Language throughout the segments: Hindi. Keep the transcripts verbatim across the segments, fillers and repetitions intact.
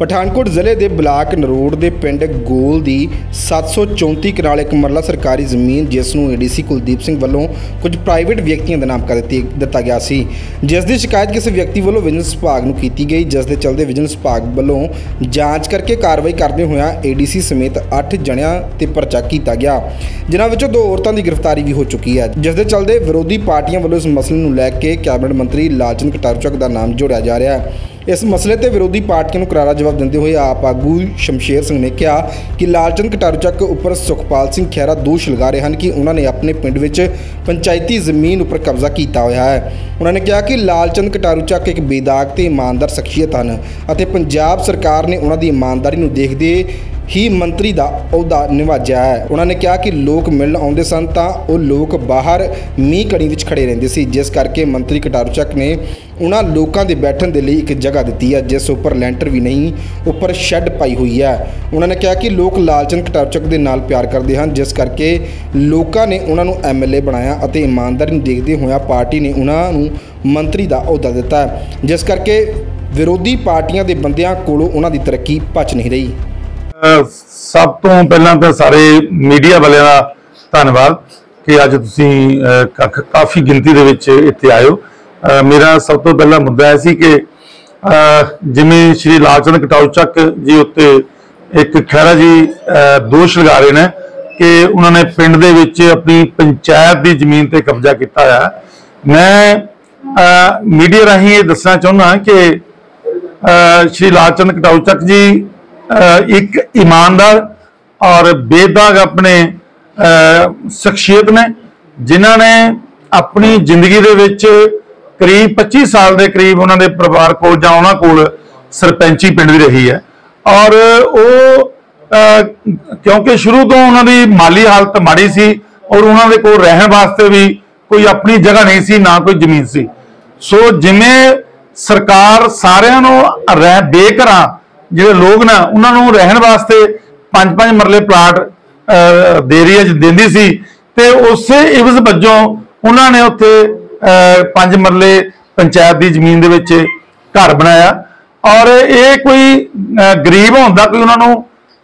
पठानकोट ज़िले के ब्लाक नरोड़ के पिंड गोल की सत्त सौ चौंती कनाल एक मरला सरकारी जमीन जिसनों A D C Kuldeep Singh वालों कुछ प्राइवेट व्यक्तियों का नाम कर दिता गया सी, जिस की शिकायत किसी व्यक्ति वालों विजिलेंस विभाग को की गई, जिस के चलते विजिलेंस विभाग वालों जाँच करके कार्रवाई करते हुए ए डी सी समेत अठ जणियां ते परचा किया गया, जिन्हां विचों दो औरतों की गिरफ्तारी भी हो चुकी है, जिस के चलते विरोधी पार्टियां वालों इस मसले को लैके कैबिनेट मंत्री लालचंद कटारूचक का नाम जोड़िया जा रहा है। इस मसले ते विरोधी पार्टियों को करारा जवाब देते हुए आप आगू शमशेर सिंह ने कहा कि लालचंद कटारूचक उपर सुखपाल सिंह खेरा दोष लगा रहे हैं कि उन्होंने अपने पिंड विच पंचायती जमीन उपर कब्जा किया हुआ है। उन्होंने कहा कि लालचंद कटारूचक एक बेदाग ते ईमानदार शख्सियत हैं और पंजाब सरकार ने उन्होंने ईमानदारी को देखते ही मंत्री का अहुदा निवाजा है। उन्होंने कहा कि लोग मिलन आते सन तो वह लोग बाहर मीह कणी में खड़े रहते सी, जिस करके मंत्री कटारूचक ने उन्होंने लोगों के बैठन के लिए एक जगह दी है जिस उपर लेंटर भी नहीं उपर शैड पाई हुई है। उन्होंने कहा कि लोग लालचंद कटारूचक के नाल प्यार करते हैं, जिस करके लोगों ने उन्होंने एम एल ए बनाया और ईमानदारी देखते हुए पार्टी ने उन्होंने मंत्री का अहुदा दिता, जिस करके विरोधी पार्टियां के बंदियां कोलों उन्होंने तरक्की पच नहीं रही। सब तो पहला तो सारे मीडिया वाले का धन्यवाद कि अज तुसीं काफ़ी गिनती दे विच इत्थे आए हो। मेरा सब तो पहला मुद्दा है सी कि जिमें श्री लालचंद कटारूचक जी उत्ते एक खैरा जी दोष लगा रहे हैं कि उन्होंने पिंड दे विच अपनी पंचायत की जमीन पर कब्जा किया है। मैं मीडिया राही ये दसना चाहुंदा कि श्री लालचंद कटारूचक जी एक ईमानदार और बेदाग अपने शख्सियत ने, जिन्होंने अपनी जिंदगी दे विच करीब पच्चीस साल के करीब उन्होंने परिवार को जां उन्हां कोल सरपंची पिंड दी रही है और वो क्योंकि शुरू तो उन्होंने माली हालत माड़ी सी और उन्होंने कोल रहन वास्ते भी कोई अपनी जगह नहीं सी, ना कोई जमीन सी। सो जिमें सरकार सारिआं नूं रह बेघरां जो लोग ना उन्होंने रहन वास्ते पांच पांच मरले प्लाट दे रही है देंदी सी, ते उस इवज वजों उन्होंने उत्थे पांच मरले पंचायत की जमीन दे विच घर बनाया और ये कोई गरीब होंदा कोई उन्होंने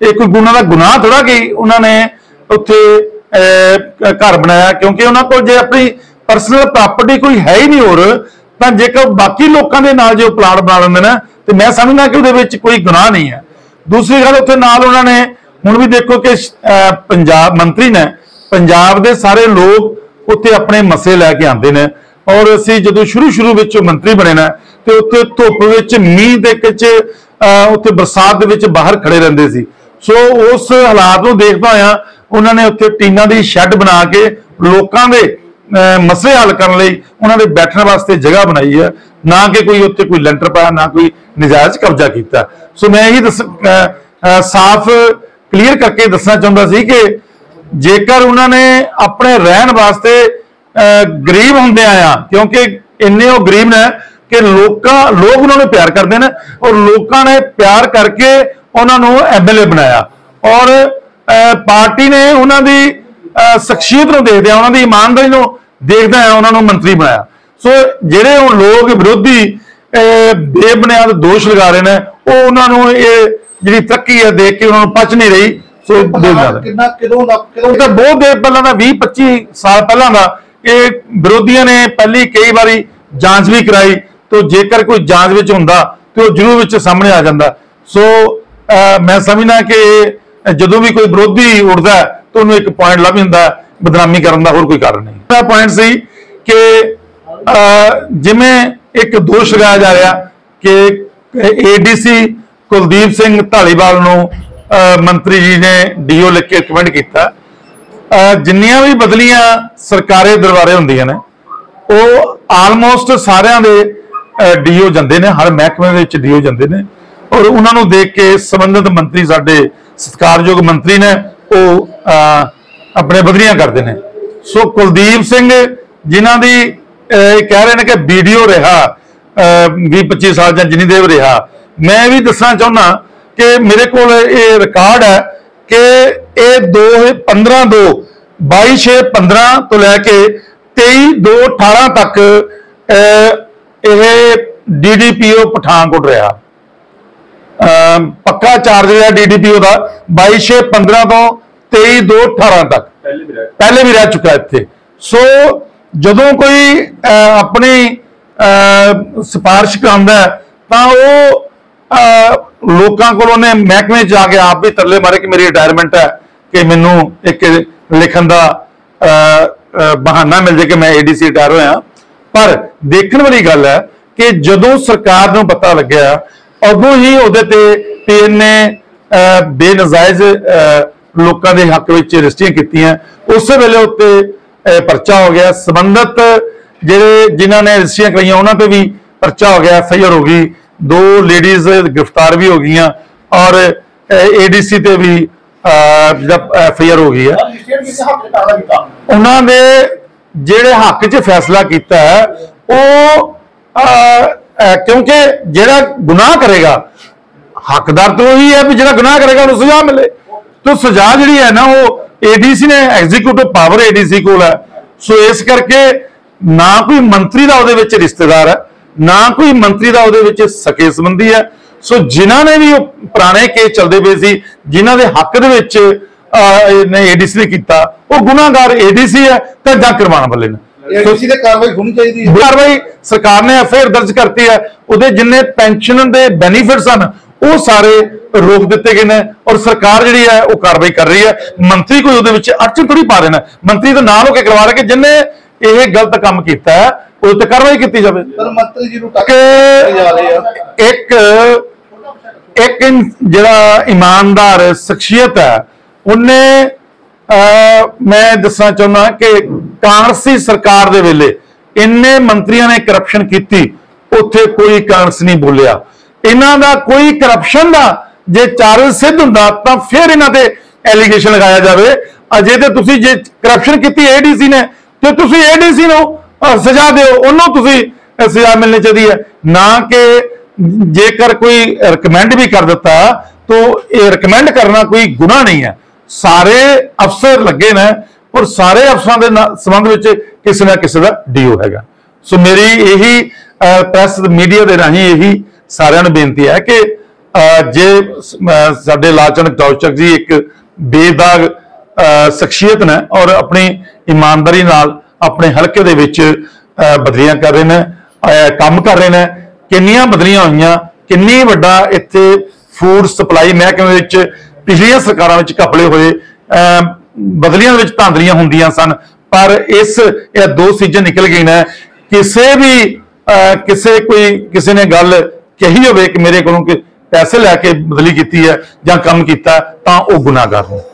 ये कोई गुना का गुनाह थोड़ा कि उन्होंने उत्थे घर बनाया, क्योंकि उन्होंने कोल जे अपनी परसनल प्रॉपर्टी कोई है ही नहीं। और तो जेकर बाकी लोगों के नाल जो प्लाट बना लेंदे ना तो मैं समझना कि उसदे कोई गुनाह नहीं है। दूसरी गल उत्थे नाल उन्होंने हुण भी देखो कि पंजाब मंत्री ने पंजाब के सारे लोग उत्थे अपने मसले लैके आते हैं और असीं जदों शुरू शुरू विच मंत्री बने ना तो उत्थे धुप विच मींह दे विच उत्थे बरसात दे विच बाहर खड़े रहिंदे सी। सो उस हालात को देखदा होया उन्होंने उत्थे टीना दी शैड बना के लोगों के मसले हल करने उन्होंने बैठने वास्ते जगह बनाई है, ना कि कोई उत्ते कोई लेंटर पाया, ना कोई नजायज कब्जा किया। सो मैं यही दस आ, आ, साफ क्लीयर करके दसना चाहता सी कि जेकर उन्होंने अपने रहन वास्ते गरीब होंदे आया, क्योंकि इन्ने वो गरीब ने कि लोका लोग उन्होंने प्यार करते हैं और लोगों ने प्यार करके उन्होंने एम एल ए बनाया और आ, पार्टी ने उन्होंने शख्सियत को देखते हैं उन्होंने ईमानदारी को देखते हैं उन्होंने मंत्री बनाया। सो जेडे लोग विरोधी बेबुनियाद दोष लगा रहे हैं वो उन्होंने ये जी तरक्की है देख के उन्होंने पच नहीं रही। सो तो बहुत देर पहला का भी पच्ची साल पहला का ये विरोधियों ने पहली कई बारी जांच भी कराई, तो जेकर कोई जांच विच हुंदा तो जरूर विच सामने आ जाता। सो मैं समझना कि जो भी कोई विरोधी उठता है तो उन्होंने एक पॉइंट लभ जाता बदनामी करने का, होर कोई कारण नहीं। मेरा पॉइंट सी कि जिमें एक दोष लगाया जा रहा कि A D C Kuldeep Singh Dhaliwal को मंत्री जी ने डी ओ लिख के रिकमेंड किया। जिन्नियां भी बदलियां सरकारी दरबारे होंदियां ने वो आलमोस्ट सारियां दे डी ओ जाते हैं, हर महकमे में डी ओ जाते हैं और उन्होंने देख के संबंधित मंत्री साडे सत्कारयोग मंत्री ने वो अपने बदलियां करते हैं। सो कुलदीप सिंह जिन्हां दी कह रहे हैं कि वीडियो रहा भी पच्चीस साल या जिनी देव रहा, मैं भी दसना चाहना कि मेरे को रिकॉर्ड है कि यह दो पंद्रह दो बई छे पंद्रह तो लैके तेई दो अठारह तक यह D D P O Pathankot रहा। पक्का चार्ज है डीडीपीओ का बाईस छे पंद्रह तो तेई दो अठारह तक पहले भी रह चुका इतने। सो जदों कोई अपनी सिफारिश कराता है तो वो लोगों को महकमे जाके आप भी तरले मारे कि मेरी रिटायरमेंट है कि मैनू एक लिखन का बहाना मिल जाए कि मैं एडीसी रिटायर होया। पर देखने वाली गल है कि जदों सरकार नूं पता लग्या उदों ही उहदे ते पीएन ने बेनजायज़ लोगों के हक में रजिस्ट्रियां कीतियां, उस वेले उत्ते परचा हो गया, संबंधित जिहड़े जिन्हां ने रजिस्ट्रियां कराइयां उन्हां ते भी परचा हो गया, एफआईआर हो गई, दो लेडीज गिरफ्तार भी हो गई और एडीसी ते भी जब एफआईआर हो गई है। उन्होंने जेड़े हक च फैसला किया है वो क्योंकि जेड़ा गुनाह करेगा हकदार तो वही है भी जेड़ा गुनाह करेगा उन्हें सजा मिले, तो सजा जी है ना वो एडीसी ने एग्जीक्यूटिव पावर एडीसी को है। सो इस करके ना कोई मंत्री का वो रिश्तेदार है ना कोई मंत्री का वो सके संबंधी है। सो जिन्हों ने भी पुराने केस चलते पे सी जिन्हों के हक एडीसी ने किया वो गुनाहगार एडीसी है तो जां करवाण वाले ने कार्रवाई होनी चाहिए। कार्रवाई सरकार ने एफ आई आर दर्ज करती है, उसके जिन्ने पेंशन के बेनीफिट सन वो सारे रोक दिते गए हैं और सरकार जी है वो कार्रवाई कर रही है। मंत्री कोई उसके अड़चन थोड़ी पा देना, मंत्री तो ना होकर करवा रहे कि जिन्हें यह गलत काम किया है उसते कार्रवाई की जाए। मंत्री जी के एक एक जरा ईमानदार शख्सियत है उन्हें आ, मैं दसना चाहना कि कांग्रेसी सरकार दे वेले इन्ने मंत्रियों ने करप्शन की उत्थे कोई कांग्रेस नहीं बोलिया। इन्हां दा कोई करप्शन का जे चार्ज सिद्ध हुंदा तां फिर इन्हां ते एलीगेशन लगाया जाए, अजे तो तुसीं जे करप्शन की एडीसी ने तो तुसीं एडीसी नूं सजा दिओ, उन्हों तुसीं सजा मिलनी चाहिए है ना कि जेकर कोई रिकमेंड भी कर दिता तो ये रिकमेंड करना कोई गुनाह नहीं है। सारे अफसर लगे ने और सारे अफसर के संबंध में किसी ना किसी का डीओ हैगा। सो मेरी यही प्रेस मीडिया के राही यही सारे बेनती है कि जे साडे लालचंद कटारूचक जी एक बेदाग शख्सियत ने और अपनी ईमानदारी नाल अपने हलके दे विच बदलियां कर रहे हैं, काम कर रहे हैं, कितनी बदलियां हुई, कितनी वड्डा इत्थे फूड सप्लाई महकमे विच पिछलियां सरकारां विच घपले हुए बदलियां विच धांधलियां हुंदियां सन, पर इस यह दो सीजन निकल गई ने किसी भी किसी कोई किसी ने गल कही होवे कि मेरे कोलों पैसे लैके बदली कीती है जां काम कीता तां वो गुनाहगार हो।